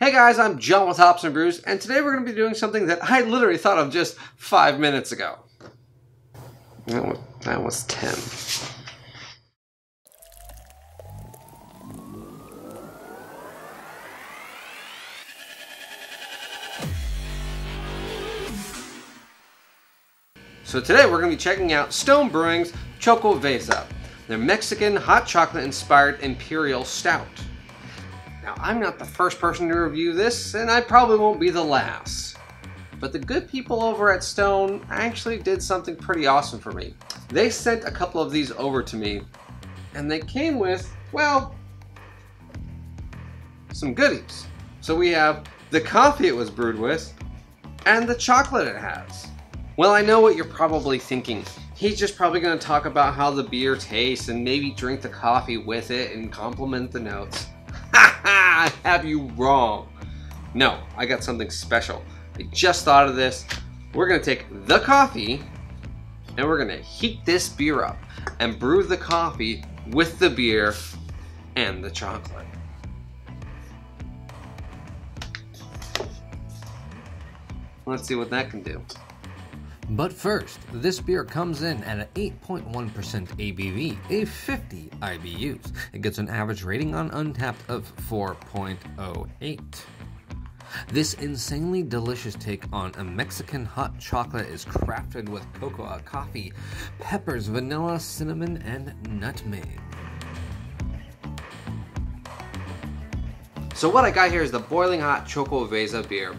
Hey guys, I'm John with Hops and Brews, and today we're going to be doing something that I literally thought of just 5 minutes ago. That was 10. So today we're going to be checking out Stone Brewing's Xocoveza, their Mexican hot chocolate-inspired imperial stout. Now, I'm not the first person to review this, and I probably won't be the last. But the good people over at Stone actually did something pretty awesome for me. They sent a couple of these over to me, and they came with, well, some goodies. So we have the coffee it was brewed with, and the chocolate it has. Well, I know what you're probably thinking. He's just probably going to talk about how the beer tastes and maybe drink the coffee with it and complement the notes. Ha ha! I have you wrong. No, I got something special. I just thought of this. We're going to take the coffee and we're going to heat this beer up and brew the coffee with the beer and the chocolate. Let's see what that can do. But first, this beer comes in at an 8.1% ABV, a 50 IBUs. It gets an average rating on Untappd of 4.08. This insanely delicious take on a Mexican hot chocolate is crafted with cocoa, coffee, peppers, vanilla, cinnamon, and nutmeg. So what I got here is the boiling hot Xocoveza beer,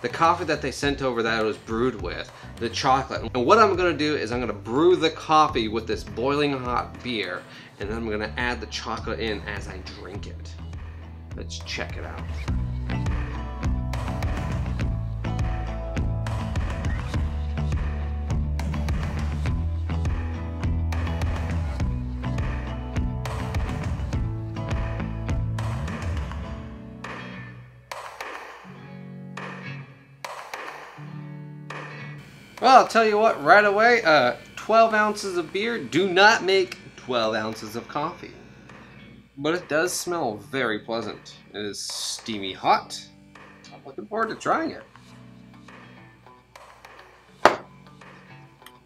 the coffee that they sent over that it was brewed with, the chocolate. And what I'm gonna do is I'm gonna brew the coffee with this boiling hot beer, and then I'm gonna add the chocolate in as I drink it. Let's check it out. Well, I'll tell you what, right away, 12 ounces of beer do not make 12 ounces of coffee. But it does smell very pleasant. It is steamy hot. I'm looking forward to trying it.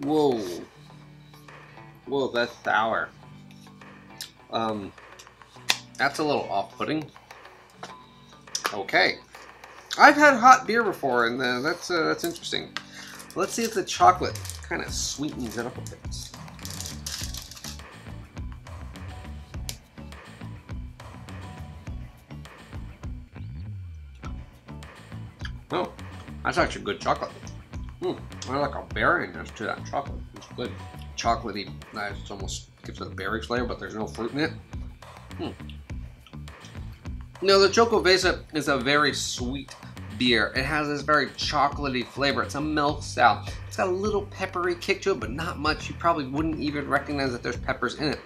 Whoa. Whoa, that's sour. That's a little off-putting. Okay. I've had hot beer before, and that's interesting. Let's see if the chocolate kind of sweetens it up a bit. Oh, that's actually good chocolate. I like a berryness to that chocolate. It's good. Chocolatey, it's almost gives it a berry flavor, but there's no fruit in it. No, the Xocoveza is a very sweet beer. It has this very chocolatey flavor. It's a milk stout. It's got a little peppery kick to it, but not much. You probably wouldn't even recognize that there's peppers in it.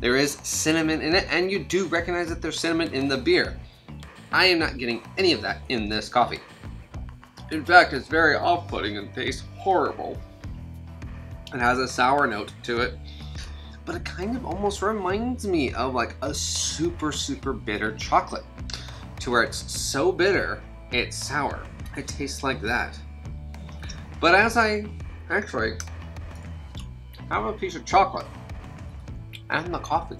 There is cinnamon in it, and you do recognize that there's cinnamon in the beer. I am not getting any of that in this coffee. In fact, it's very off-putting and tastes horrible. It has a sour note to it, but it kind of almost reminds me of like a super, super bitter chocolate, to where it's so bitter it's sour. It tastes like that. But as I actually have a piece of chocolate and the coffee,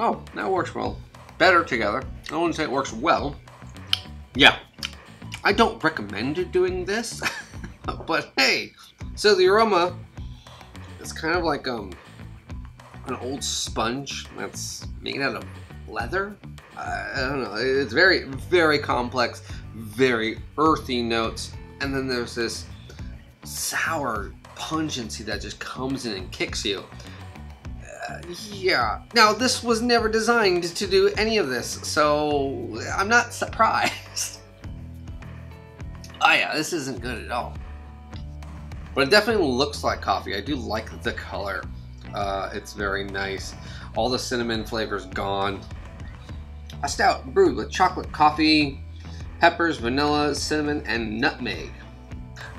oh, that works well. Better together. I wouldn't say it works well. Yeah. I don't recommend doing this, but hey. So the aroma is kind of like an old sponge that's made out of leather. I don't know, it's very, very complex, very earthy notes, and then there's this sour pungency that just comes in and kicks you. Yeah. Now, this was never designed to do any of this, so I'm not surprised. Oh yeah, this isn't good at all. But it definitely looks like coffee. I do like the color. It's very nice. All the cinnamon flavor's gone. A stout brewed with chocolate, coffee, peppers, vanilla, cinnamon, and nutmeg.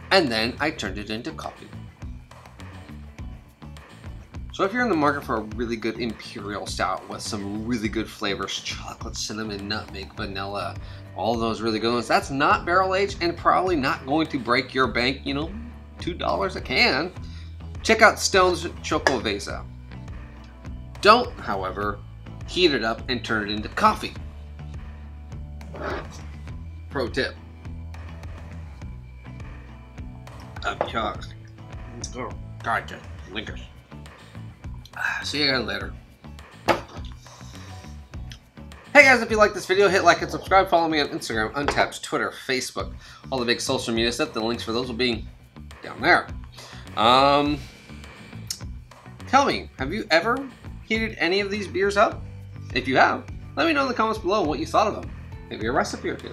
And then I turned it into coffee. So if you're in the market for a really good imperial stout with some really good flavors, chocolate, cinnamon, nutmeg, vanilla, all those really good ones, that's not barrel aged and probably not going to break your bank, you know, $2 a can. Check out Stone's Xocoveza. Don't, however, heat it up and turn it into coffee. Pro tip. Up chucks. Oh, gotcha. Linkers. See you guys later. Hey guys, if you like this video, hit like and subscribe. Follow me on Instagram, Untappd, Twitter, Facebook, all the big social media stuff. The links for those will be down there. Tell me, have you ever heated any of these beers up? If you have, let me know in the comments below what you thought of them. Maybe a recipe or two.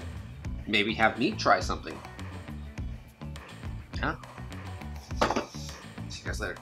Maybe have me try something. Yeah. See you guys later.